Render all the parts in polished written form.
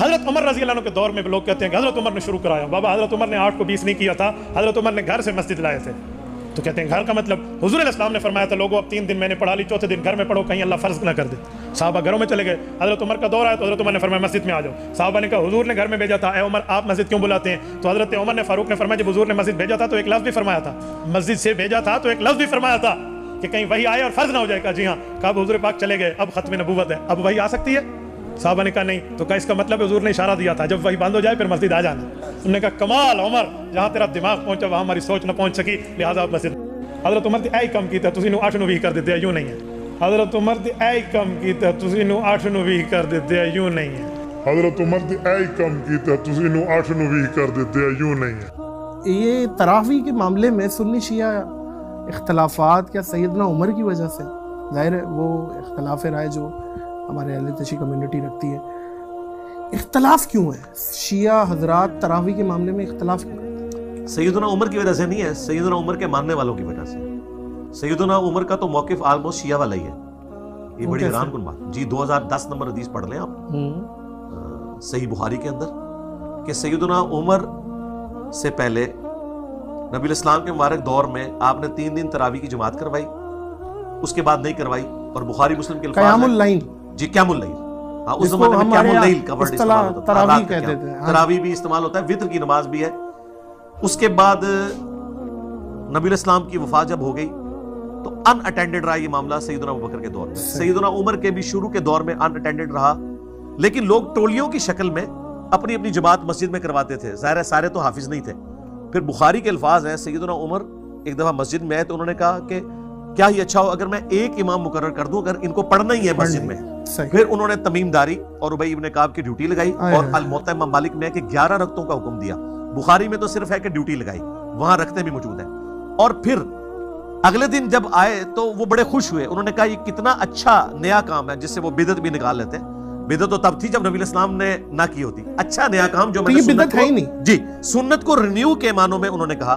हज़रत उमर रज़ी अल्लाह अन्हु के दौर में लोग कहते हैं कि हज़रत उमर ने शुरू कराया। बाबा हज़रत उमर ने 8 को 20 नहीं किया था, हज़रत उमर ने घर से मस्जिद लाए थे। तो कहते हैं घर का मतलब, हुज़ूर अलैहिस्सलाम ने फरमाया था लोगों अब 3 दिन मैंने पढ़ा ली, 4थे दिन घर में पढ़ो कहीं अल्लाह फ़र्ज़ ना कर दे। साहबा घरों में चले गए, हज़रत उमर का दौर आया तो हज़रत उमर ने फरमाया मस्जिद में आ जाओ। साहबा ने कहा हुज़ूर ने घर में भेजा था, ए उमर आप मस्जिद क्यों बुलाते हैं? तो हज़रत उमर ने फ़ारूक ने फरमाया जब हुज़ूर ने मस्जिद भेजा था तो एक लफ्ज़ भी फरमाया था, मस्जिद से भेजा था तो एक लफ्ज़ भी फरमाया था कि कहीं वही आए और फ़र्ज़ ना हो जाएगा। जी हाँ। कहा हुज़ूर पाक चले गए, अब ख़त्म नबूवत है, अब वही आ सकती है? साहबा ने कहा नहीं। तो कहा इसका मतलब हुज़ूर ने इशारा दिया था जब वही बंद हो जाए फिर मस्जिद आ जाना। उन्होंने कहा कमाल उमर, जहाँ तेरा दिमाग पहुँचा वहाँ हमारी सोच ना पहुँच सकी, लिहाजा आप मस्जिद। हज़रत उमर ने यही काम किया, तुम 8 कर देते यूँ नहीं है। हज़रत उमर ने यही काम किया, तुम 8 कर देते यूँ नहीं है। हज़रत उमर ने यही काम किया, तुम 8 कर देते यूँ नहीं है। ये तरावी के मामले में सुन्नी शिया इख्तलाफात क्या सैयदना उमर की वजह से, ज़ाहिर है वो इख्तलाफ राय जो हमारे अहले तशी कम्यूनिटी रखती है, इख्तलाफ क्यों है? शिया हजरात तरावी के मामले में इख्तलाफ क्यों है? सैयदना उमर की वजह से नहीं है, सैयदना उमर के मानने वालों की वजह से। सैयदना उमर का तो मौक़िफ़ आलमोस्ट शिया वाला ही है। ये बड़ी हैरानकुन बात। जी 2010 नंबर हदीस पढ़ लें आप, सही बुखारी के अंदर, कि सैयदना उमर से पहले नबी इस्लाम के मुबारक दौर में आपने 3 दिन तरावी की जमात करवाई, उसके बाद नहीं करवाई। और बुखारी मुस्लिम के जी क़यामुल लैल, हाँ उस ज़माने में क़यामुल लैल का वर्ड इस्तेमाल होता था, रात कहते थे। तरावी भी इस्तेमाल होता है, वित्र की नमाज भी है। उसके बाद नबी अलैहिस्सलाम की वफ़ात जब हो गई तो अनअटेंडेड रहा ये मामला सैयदना अबू बकर के दौर में, सैयदना उमर के भी शुरू के दौर में अनअटेंडेड रहा, लेकिन लोग टोलियों की शक्ल में अपनी अपनी जमात मस्जिद में करवाते थे। ज़ाहिर है सारे तो हाफिज़ नहीं थे। फिर बुखारी के अल्फाज हैं, सैयदना उमर एक दफ़ा मस्जिद में आए तो उन्होंने कहा कि क्या ही अच्छा हो अगर मैं एक इमाम मुकर्रर कर दूं, अगर इनको पढ़ना ही है मस्जिद में। फिर उन्होंने तमीमदारी और उबई इब्न काब की ड्यूटी लगाई और अल-मुत्ता इमाम मालिक ने कि 11 रक्तों का हुक्म दिया। बुखारी में तो सिर्फ है कि ड्यूटी लगाई, वहां रक्तें भी मौजूद हैं। और फिर अगले दिन जब आए तो वो बड़े खुश हुए, उन्होंने कहा ये कितना अच्छा नया काम है जिससे वो बिदत भी निकाल लेते हैं। बिदत तो तब थी जब नबी अलैहिस्सलाम ने ना की होती। अच्छा नया काम जो जी सुन्नत को रिन्यू के मानों में उन्होंने कहा।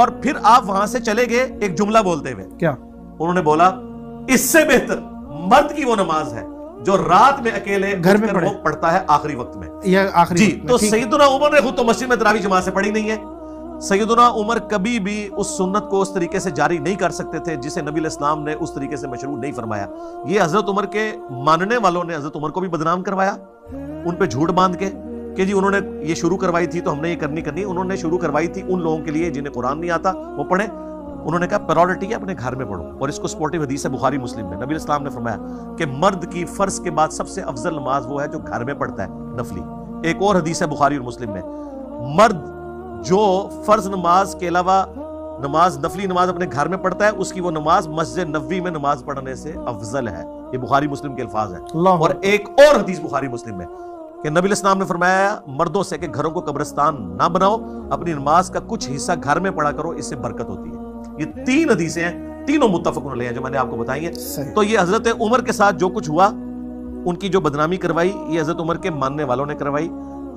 और फिर आप वहां से चले गए एक जुमला बोलते हुए, क्या उन्होंने बोला इससे बेहतर मर्द की वो नमाज है जो रात में अकेले घर में वो पढ़ता है आखिरी वक्त में, या आखिरी जी वक्त में। तो सैयदना उमर ने खुद तो मस्जिद में तरावी जमात से पढ़ी नहीं है। सैयदना उमर कभी भी उस सुन्नत को उस तरीके से जारी नहीं कर सकते थे जिसे नबी अलैहिस्सलाम ने उस तरीके से मशरूअ नहीं फरमाया। ये हजरत उमर के मानने वालों ने हजरत उमर को भी बदनाम करवाया, उन पे झूठ बांध के कि जी उन्होंने ये शुरू करवाई थी तो हमने ये करनी। उन्होंने शुरू करवाई थी उन लोगों के लिए जिन्हें कुरान नहीं आता वो पढ़े। उन्होंने कहा प्रायोरिटी है अपने घर में पढ़ो। और इसको सपोर्टिव हदीस है बुखारी मुस्लिम में, नबी अलैहिस्सलाम ने फरमाया कि मर्द की फर्ज के बाद सबसे अफजल नमाज वो है जो घर में पढ़ता है नफली। एक और हदीस है बुखारी और मुस्लिम में, मर्द जो फर्ज नमाज के अलावा नमाज नफली नमाज अपने घर में पढ़ता है उसकी वो नमाज मस्जिद नबवी में नमाज पढ़ने से अफजल है। ये बुखारी मुस्लिम के अल्फाज है। और एक और हदीस बुखारी मुस्लिम में कि नबी अलैहिस्सलाम ने फरमाया मर्दों से कि घरों को कब्रिस्तान ना बनाओ, अपनी नमाज का कुछ हिस्सा घर में पढ़ा करो, इससे बरकत होती है। ये 3 हदीसें हैं, तीनों मुत्तफ़क़ुन अलैह जो मैंने आपको बताई हैं। तो ये हजरत उमर के साथ जो कुछ हुआ, उनकी जो बदनामी करवाई, ये हजरत उमर के मानने वालों ने करवाई।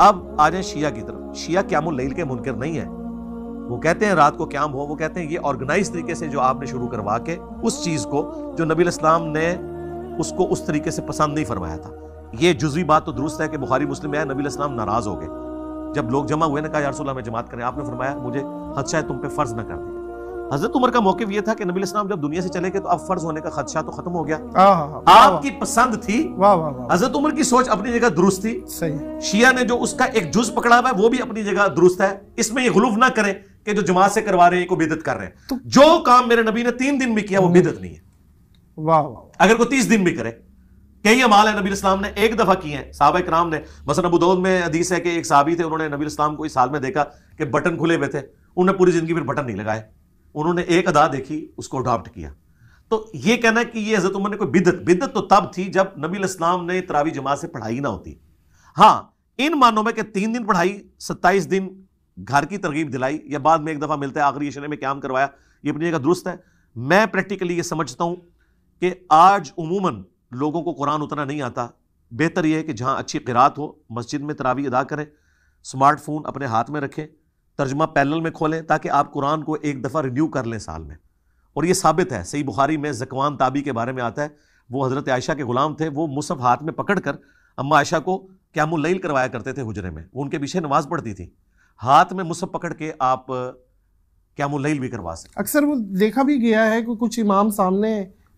अब आ जाए शिया की तरफ। शिया क़यामुल लैल के मुनकर नहीं है, वो कहते हैं रात को क़याम हो, वो कहते हैं ये ऑर्गेनाइज तरीके से जो आपने शुरू करवा के उस चीज़ को जो नबी अलैहिस्सलाम ने उसको उस तरीके से पसंद नहीं फरमाया था। ये जुज़वी बात तो दुरुस्त है कि बुखारी मुस्लिम में आया नबी अलैहिस्सलाम नाराज़ हो गए जब लोग जमा हुए ना, कहा या रसूल अल्लाह में जमात करें। आपने फरमाया मुझे खदशा है तुम पे फ़र्ज़ ना कर दे। हज़रत उमर का मौक़िफ़ ये था कि नबी अलैहिस्सलाम जब दुनिया से चले गए तो अब फ़र्ज़ होने का खदशा तो ख़त्म हो गया। आपकी पसंद थी, हज़रत उमर की सोच अपनी जगह दुरुस्त थी। शिया ने जो उसका एक जुज़ पकड़ा हुआ है वो भी अपनी जगह दुरुस्त है। इसमें ये गुलूफ ना करें कि जो जमात से करवा रहे हैं को बिदअत कर रहे हैं। जो काम मेरे नबी ने 3 दिन में किया वो बिदअत नहीं है। वाह, अगर कोई 30 दिन भी करे, कई अमाल है नबी इस्लाम ने एक दफ़ा किए हैं। साहबा कराम ने मसलन अबू दाऊद में हदीस है कि एक साहबी थे, उन्होंने नबी इस्लाम को इस हाल में देखा कि बटन खुले हुए थे, उन्होंने पूरी ज़िंदगी फिर बटन नहीं लगाए, उन्होंने एक अदा देखी उसको अडॉप्ट किया। तो ये कहना है कि ये हज़रत उमर ने कोई बिदत तो तब थी जब नबी इस्लाम ने तरावी जमात से पढ़ाई ना होती। हाँ, इन मानों में कि 3 दिन पढ़ाई, 27 दिन घर की तरगीब दिलाई, या बाद में एक दफ़ा मिलता है आखिरी अशरे में क़याम करवाया, ये अपनी जगह दुरुस्त है। मैं प्रैक्टिकली ये समझता हूँ कि आज उमूमन लोगों को कुरान उतना नहीं आता। बेहतर यह है कि जहाँ अच्छी क़िरात हो मस्जिद में तरावी अदा करें, स्मार्टफोन अपने हाथ में रखें, तर्जमा पैनल में खोलें ताकि आप कुरान को एक दफ़ा रिन्यू कर लें साल में। और ये साबित है, सही बुखारी में ज़कवान ताबी के बारे में आता है, वो हज़रत आयशा के ग़ुलाम थे, वो मुसहफ़ हाथ में पकड़ कर अम्मा आयशा को क़यामुल्लैल करवाया करते थे हुजरे में, वो उनके पीछे नमाज पढ़ती थी, हाथ में मुसहफ पकड़ के आप क़यामुल्लैल भी करवा सकते। अक्सर वो देखा भी गया है कि कुछ इमाम सामने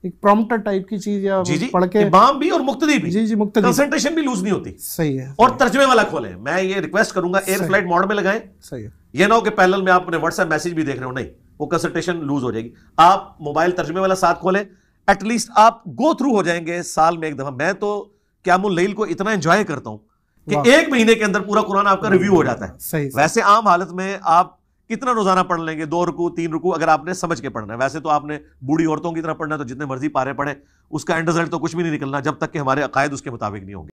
एक प्रॉम्प्टर टाइप की चीज या पढ़ के, इमाम भी और मुक्तदी भी, जी जी मुक्तदी, कंसंट्रेशन भी लूज नहीं होती। सही है। और तर्जमे वाला खोलें, मैं ये रिक्वेस्ट करूंगा एयर फ्लाइट मोड में लगाएं। सही है। ये ना हो कि पैरेलल में आप अपने व्हाट्सएप मैसेज भी देख रहे हो, नहीं, वो कंसंट्रेशन लूज हो जाएगी। आप मोबाइल तर्जमे वाला साथ खोलें, एटलीस्ट आप गो थ्रू हो जाएंगे साल में एक दफा। मैं तो क़यामुल्लैल को इतना एंजॉय करता हूँ कि एक महीने के अंदर पूरा कुरान आपका रिव्यू हो जाता है। वैसे आम हालत में आप कितना रोजाना पढ़ लेंगे, 2 रुकू 3 रुकू, अगर आपने समझ के पढ़ना है। वैसे तो आपने बूढ़ी औरतों की तरह पढ़ना है तो जितने मर्जी पारे पढ़े, उसका एंड रिजल्ट तो कुछ भी नहीं निकलना जब तक कि हमारे अकायद उसके मुताबिक नहीं होंगे।